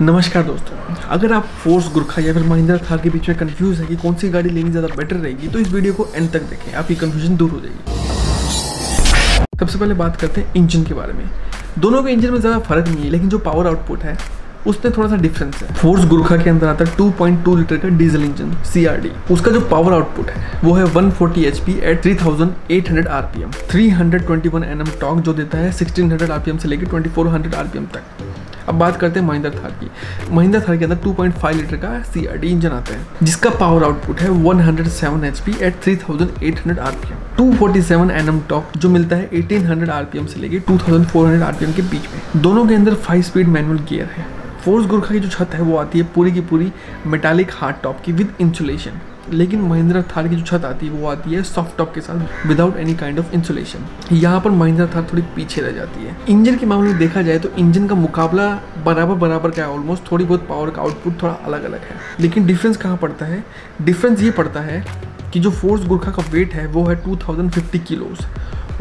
नमस्कार दोस्तों, अगर आप फोर्स गुरखा या फिर महिंद्रा थार के बीच में कंफ्यूज है कि कौन सी गाड़ी लेनी ज़्यादा बेटर रहेगी तो इस वीडियो को एंड तक देखें, आपकी कंफ्यूजन दूर हो जाएगी। सबसे पहले बात करते हैं इंजन के बारे में। दोनों के इंजन में ज़्यादा फर्क नहीं है, लेकिन जो पावर आउटपुट है उसमें थोड़ा सा डिफरेंस है। फोर्स गुरखा के अंदर आता है 2.2 लीटर का डीजल इंजन CRD। उसका जो पावर आउटपुट है वो है 140 HP at 3800 RPM, 321 Nm torque जो देता है 1600 RPM से लेकर 2400 RPM तक। अब बात करते हैं महिंद्रा थार की। महिंद्रा थार के अंदर 2.5 लीटर का CRD इंजन आता है जिसका पावर आउटपुट है 107 HP at 3800 RPM, 247 Nm torque जो मिलता है 1800 RPM से लेकर 2400 RPM के बीच में। दोनों के अंदर 5 स्पीड मैनुअल गियर है। फोर्स गुरखा की जो छत है वो आती है पूरी की पूरी मेटालिक हार्ड टॉप की विद इंसुलेशन, लेकिन महिंद्रा थार की जो छत आती है वो आती है सॉफ्ट टॉप के साथ without any kind of insulation. यहाँ पर महिंद्रा थार थोड़ी पीछे रह जाती है। इंजन के मामले में देखा जाए तो इंजन का मुकाबला बराबर का है ऑलमोस्ट। थोड़ी बहुत पावर का आउटपुट थोड़ा अलग अलग है, लेकिन डिफरेंस कहाँ पड़ता है? डिफरेंस ये पड़ता है कि जो फोर्स गुरखा का वेट है वो है 2050 किलोज़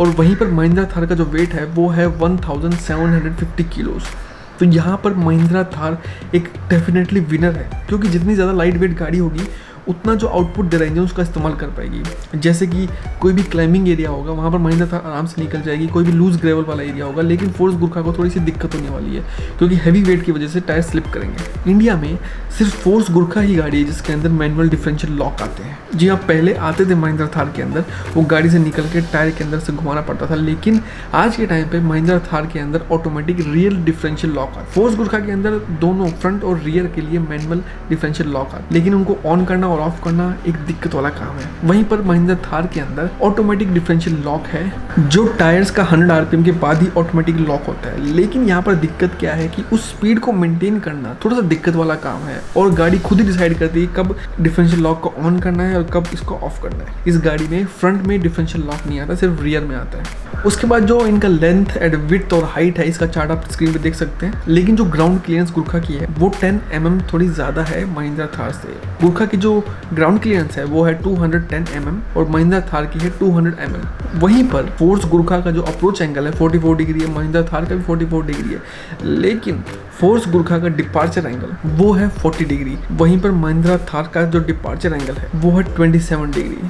और वहीं पर महिंद्रा थार का जो वेट है वो है 1750 किलोज़। तो यहाँ पर महिंद्रा थार एक डेफिनेटली विनर है, क्योंकि जितनी ज़्यादा लाइट वेट गाड़ी होगी उतना जो आउटपुट दे रहा है इंजन उसका इस्तेमाल कर पाएगी। जैसे कि कोई भी क्लाइंबिंग एरिया होगा वहाँ पर महिंद्रा थार आराम से निकल जाएगी, कोई भी लूज ग्रेवल वाला एरिया होगा। लेकिन फोर्स गुरखा को थोड़ी सी दिक्कत होने वाली है क्योंकि हैवी वेट की वजह से टायर स्लिप करेंगे। इंडिया में सिर्फ फोर्स गुरखा ही गाड़ी है जिसके अंदर मैनुअल डिफरेंशियल लॉक आते हैं। जी हाँ, पहले आते थे महिंद्रा थार के अंदर, वो गाड़ी से निकल के टायर के अंदर से घुमाना पड़ता था, लेकिन आज के टाइम पर महिंद्रा थार के अंदर ऑटोमेटिक रियल डिफरेंशियल लॉक आता। फोर्स गुरखा के अंदर दोनों फ्रंट और रियर के लिए मैनुअल डिफरेंशियल लॉक आता, लेकिन उनको ऑन करना और ऑफ करना एक दिक्कत वाला काम है। वहीं पर महिंद्रा थार के अंदर ऑटोमेटिक डिफरेंशियल लॉक है जो टायर्स का 100 आरपीएम के बाद ही ऑटोमेटिक लॉक होता है। लेकिन यहाँ पर दिक्कत क्या है कि उस स्पीड को मेंटेन करना थोड़ा सा दिक्कत वाला काम है और गाड़ी खुद ही डिसाइड करती है कब डिफरेंशियल लॉक को ऑन करना है और कब इसको ऑफ करना है। इस गाड़ी में फ्रंट में डिफरेंशियल लॉक नहीं आता, सिर्फ रियर में आता है। उसके बाद जो इनका लेंथ एंड विड्थ और हाइट है इसका चार्ट आप स्क्रीन पर देख सकते हैं, लेकिन जो ग्राउंड क्लियरेंस गुरखा की है वो 10 mm थोड़ी ज़्यादा है महिंद्रा थार से। गुरखा की जो ग्राउंड क्लियरेंस है वो है 210 mm और महिंद्रा थार की है 200 mm। वहीं पर फोर्स गुरखा का जो अप्रोच एंगल है 44 डिग्री है, महिंद्रा थार का भी 44 डिग्री है, लेकिन फोर्स गुरखा का डिपार्चर एंगल वो है 40 डिग्री। वहीं पर महिंद्रा थार का जो डिपार्चर एंगल है वो है 27 डिग्री,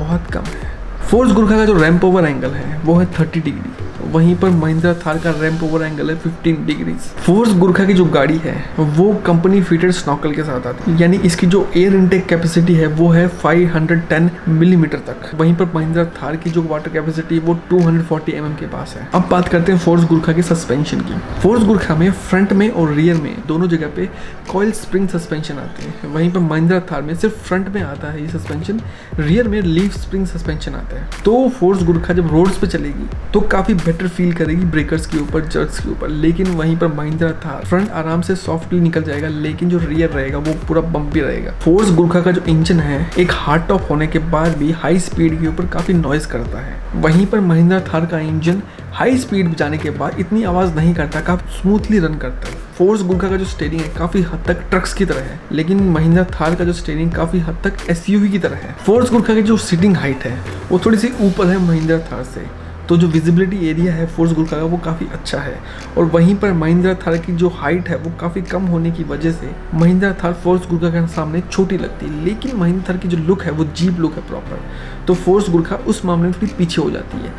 बहुत कम है। फोर्स गुरखा का जो रैंप ओवर एंगल है वो है 30 डिग्री, वहीं पर महिंद्रा थार का रैंप ओवर एंगल है 15 डिग्री। फोर्स गुरखा की जो गाड़ी है वो कंपनी फिटेड स्नॉकल के साथ आती है, यानी इसकी जो एयर इनटेक कैपेसिटी है वो है 510 मिलीमीटर तक। वहीं पर महिंद्रा थार की जो वाटर कैपेसिटी है वो 240 mm के पास है। अब बात करते हैं फोर्स गुरखा के सस्पेंशन की। फोर्स गुरखा में फ्रंट में और रियर में दोनों जगह पे कॉइल स्प्रिंग सस्पेंशन आते हैं। वहीं पर महिंद्रा थार में सिर्फ फ्रंट में आता है ये सस्पेंशन, रियर में लीफ स्प्रिंग सस्पेंशन आता है। तो फोर्स गुरखा जब रोड्स पे चलेगी तो काफी बेटर फील करेगी ब्रेकर्स के ऊपर, जर्क्स के ऊपर, लेकिन वहीं पर महिंद्रा थार फ्रंट आराम से सॉफ्टली निकल जाएगा, लेकिन जो रियर रहेगा वो पूरा बम्पी रहेगा। फोर्स गुरखा का जो इंजन है एक हार्ड टॉप होने के बाद भी हाई स्पीड के ऊपर काफी नॉइज करता है। वहीं पर महिंद्रा थार का इंजन हाई स्पीड जाने के बाद इतनी आवाज नहीं करता, काफी स्मूथली रन करता है। फोर्स गुरखा का जो स्टेयरिंग है काफी हद तक ट्रक्स की तरह है, लेकिन महिंद्रा थार का जो स्टेयरिंग काफी हद तक SUV की तरह है। फोर्स गुरखा की जो सीटिंग हाइट है वो थोड़ी सी ऊपर है महिंद्रा थार से, तो जो विजिबिलिटी एरिया है फोर्स गुरखा का वो काफ़ी अच्छा है। और वहीं पर महिंद्रा थार की जो हाइट है वो काफ़ी कम होने की वजह से महिंद्रा थार फोर्स गुरखा के सामने छोटी लगती है, लेकिन महिंद्रा थार की जो लुक है वो जीप लुक है प्रॉपर, तो फोर्स गुरखा उस मामले में थोड़ी पीछे हो जाती है।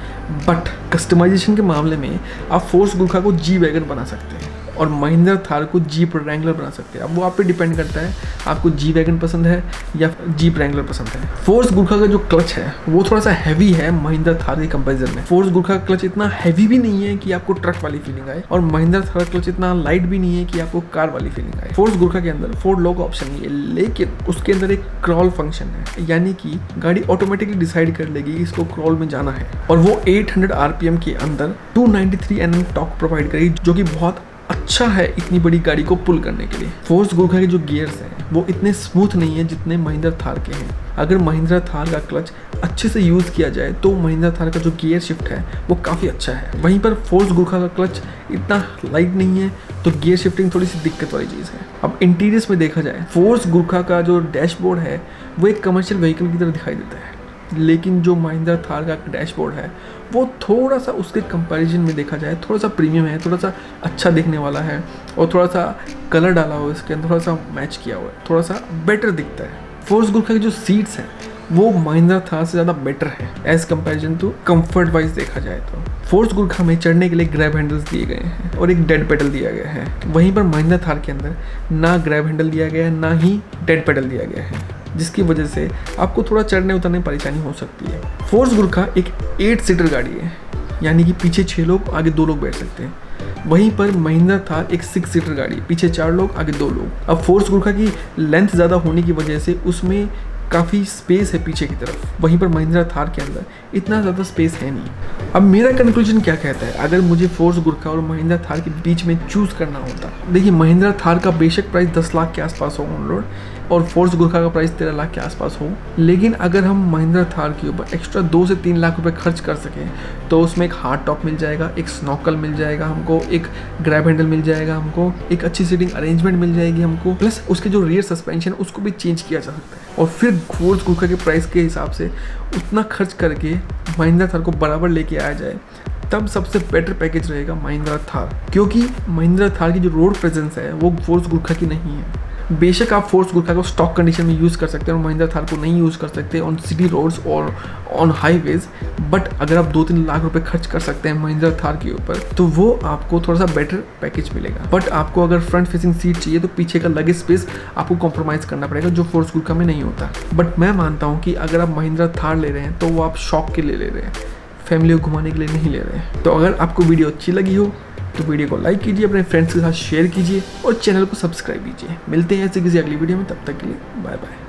बट कस्टमाइजेशन के मामले में आप फोर्स गुरखा को जी वैगन बना सकते हैं और महिंद्रा थार को जीप रैंगलर बना सकते हैं। अब वो आप पे डिपेंड करता है आपको जी वैगन पसंद है या जीप रैंगलर पसंद है। फोर्स गुरखा का जो क्लच है वो थोड़ा सा हैवी है महिंद्रा थार के कंपैरिजन में। फोर्स गुरखा का क्लच इतना हैवी भी नहीं है कि आपको ट्रक वाली फीलिंग आए और महिंद्रा थार का क्लच इतना लाइट भी नहीं है कि आपको कार वाली फीलिंग आए। फोर्स गुरखा के अंदर 4 लॉक ऑप्शन नहीं है, लेकिन उसके अंदर एक क्रॉल फंक्शन है, यानी कि गाड़ी ऑटोमेटिकली डिसाइड कर लेगी इसको क्रॉल में जाना है और वो 800 RPM के अंदर 293 Nm टॉर्क प्रोवाइड करेगी, जो कि बहुत अच्छा है इतनी बड़ी गाड़ी को पुल करने के लिए। फोर्स गुरखा के जो गियर्स हैं वो इतने स्मूथ नहीं है जितने महिंद्रा थार के हैं। अगर महिंद्रा थार का क्लच अच्छे से यूज़ किया जाए तो महिंद्रा थार का जो गियर शिफ्ट है वो काफ़ी अच्छा है। वहीं पर फोर्स गुरखा का क्लच इतना लाइट नहीं है तो गियर शिफ्टिंग थोड़ी सी दिक्कत वाली चीज़ है। अब इंटीरियर्स में देखा जाए, फोर्स गुरखा का जो डैशबोर्ड है वो एक कमर्शियल व्हीकल की तरह दिखाई देता है, लेकिन जो महिंद्रा थार का डैशबोर्ड है वो थोड़ा सा उसके कंपैरिजन में देखा जाए थोड़ा सा प्रीमियम है, थोड़ा सा अच्छा दिखने वाला है और थोड़ा सा कलर डाला हुआ है इसके अंदर, थोड़ा सा मैच किया हुआ है, थोड़ा सा बेटर दिखता है। फोर्स गुरखा की जो सीट्स हैं वो महिंद्रा थार से ज़्यादा बेटर है as comparison to comfort wise देखा जाए तो। फोर्स गुरखा में चढ़ने के लिए ग्रैब हैंडल्स दिए गए हैं और एक डेड पेडल दिया गया है, वहीं पर महिंद्रा थार के अंदर ना ग्रैब हैंडल दिया गया है ना ही डेड पेडल दिया गया है, जिसकी वजह से आपको थोड़ा चढ़ने उतरने में परेशानी हो सकती है। फोर्स गुरखा एक 8 सीटर गाड़ी है, यानी कि पीछे 6 लोग आगे 2 लोग बैठ सकते हैं। वहीं पर महिंद्रा थार एक 6 सीटर गाड़ी, पीछे 4 लोग आगे 2 लोग। अब फोर्स गुरखा की लेंथ ज़्यादा होने की वजह से उसमें काफ़ी स्पेस है पीछे की तरफ, वहीं पर महिंद्रा थार के अंदर इतना ज़्यादा स्पेस है नहीं। अब मेरा कंक्लूजन क्या कहता है, अगर मुझे फोर्स गुरखा और महिंद्रा थार के बीच में चूज़ करना होता, देखिए महिंद्रा थार का बेशक प्राइस 10 लाख के आसपास हो ऑन रोड और फोर्स गुरखा का प्राइस 13 लाख के आसपास हो, लेकिन अगर हम महिंद्रा थार के ऊपर एक्स्ट्रा 2 से 3 लाख रुपये खर्च कर सकें तो उसमें एक हार्ड टॉप मिल जाएगा, एक स्नॉकल मिल जाएगा हमको, एक ग्रैब हैंडल मिल जाएगा हमको, एक अच्छी सीटिंग अरेंजमेंट मिल जाएगी हमको, प्लस उसके जो रियर सस्पेंशन है उसको भी चेंज किया जा सकता है। और फिर फोर्स गुरखा के प्राइस के हिसाब से उतना खर्च करके महिंद्रा थार को बराबर लेके आया जाए तब सबसे बेटर पैकेज रहेगा महिंद्रा थार, क्योंकि महिंद्रा थार की जो रोड प्रेजेंस है वो फोर्स गुरखा की नहीं है। बेशक आप फोर्स गुरखा को स्टॉक कंडीशन में यूज़ कर सकते हैं और महिंद्रा थार को नहीं यूज़ कर सकते ऑन सिटी रोड्स और ऑन हाईवेज, बट अगर आप 2-3 लाख रुपए खर्च कर सकते हैं महिंद्रा थार के ऊपर तो वो आपको थोड़ा सा बेटर पैकेज मिलेगा। बट आपको अगर फ्रंट फेसिंग सीट चाहिए तो पीछे का लगेज स्पेस आपको कॉम्प्रोमाइज़ करना पड़ेगा, जो फोर्स गुरखा में नहीं होता। बट मैं मानता हूँ कि अगर आप महिंद्रा थार ले रहे हैं तो वो आप शौक के लिए ले रहे हैं, फैमिली को घुमाने के लिए नहीं ले रहे हैं। तो अगर आपको वीडियो अच्छी लगी हो तो वीडियो को लाइक कीजिए, अपने फ्रेंड्स के साथ शेयर कीजिए और चैनल को सब्सक्राइब कीजिए। मिलते हैं ऐसे किसी अगली वीडियो में, तब तक के लिए बाय बाय।